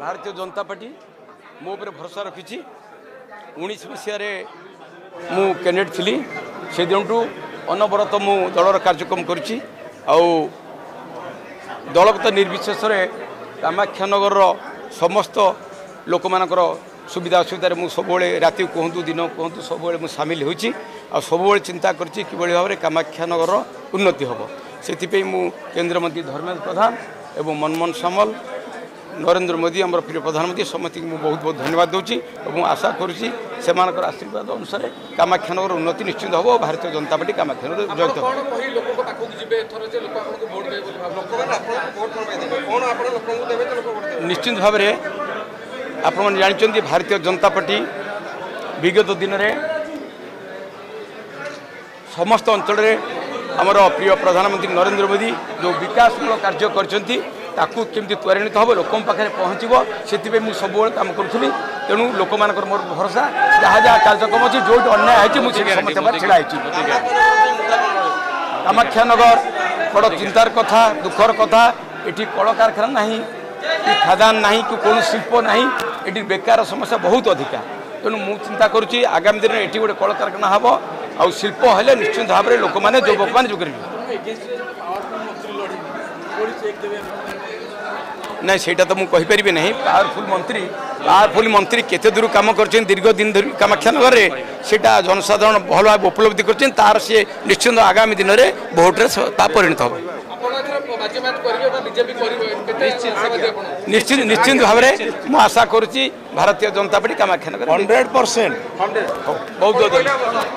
भारतीय जनता पार्टी मो उपर भरोसा रखी 19 मसीह मु कैंडिडेट थी से दिनू अनवरत मु दलर कार्यक्रम करी दलगत निर्विशेष कामाख्या नगर समस्त लोक मान सुविधा असुविधा मुझे सब राति कहतु दिन कहतु सब सामिल होती आ सब चिंता कर कामाख्या नगर उन्नति हम से मुद्र मंत्री धर्मेन्द्र प्रधान एवं मनमोहन सामल नरेंद्र मोदी आम प्रिय प्रधानमंत्री समस्त को बहुत बहुत धन्यवाद दूसरी और आशा करुच्ची से आशीर्वाद अनुसार कामाख्या नगर उन्नति निश्चिंत हम और भारतीय जनता पार्टी कामाख्या नगर जयित हो। निश्चिंत भाव में आप जानते भारतीय जनता पार्टी विगत दिन में समस्त अंचल आमर प्रिय प्रधानमंत्री नरेंद्र मोदी जो विकासमूलक कार्य करती ताकू केमती त्वरान्वित हम लोक पाखे पहुँचब से सब कम करी तेणु लोक मान मोर भरोसा जहाँ जहाँ कार्यक्रम अच्छी जो अन्याय है मुझे छाई कामाख्या नगर बड़ चिंतार कथा दुखर कथा ये कलकारखाना नहीं कि खादान ना कि कौन शिल्प ना ये बेकार समस्या बहुत अधिका तेणु मु चिंता करुच्ची आगामी दिन में ये गोटे कलकारखाना हम आउ शिल्प हेल्ले निश्चित भाव में लोक मैंने युवक मैंने जोगे ना से तो मुझे कहीपरि ना पावरफुल मंत्री केते दूर काम कर दीर्घ दिन धरी कामाख्या नगर में सेटा जनसाधारण भल भाव उपलब्धि कर तार सी निश्चिंत आगामी दिन में भोट्रे परिणत हम निश्चिंत भाव में मुझे आशा करुच्ची भारतीय जनता पार्टी कामाख्या नगर 100% बहुत बहुत।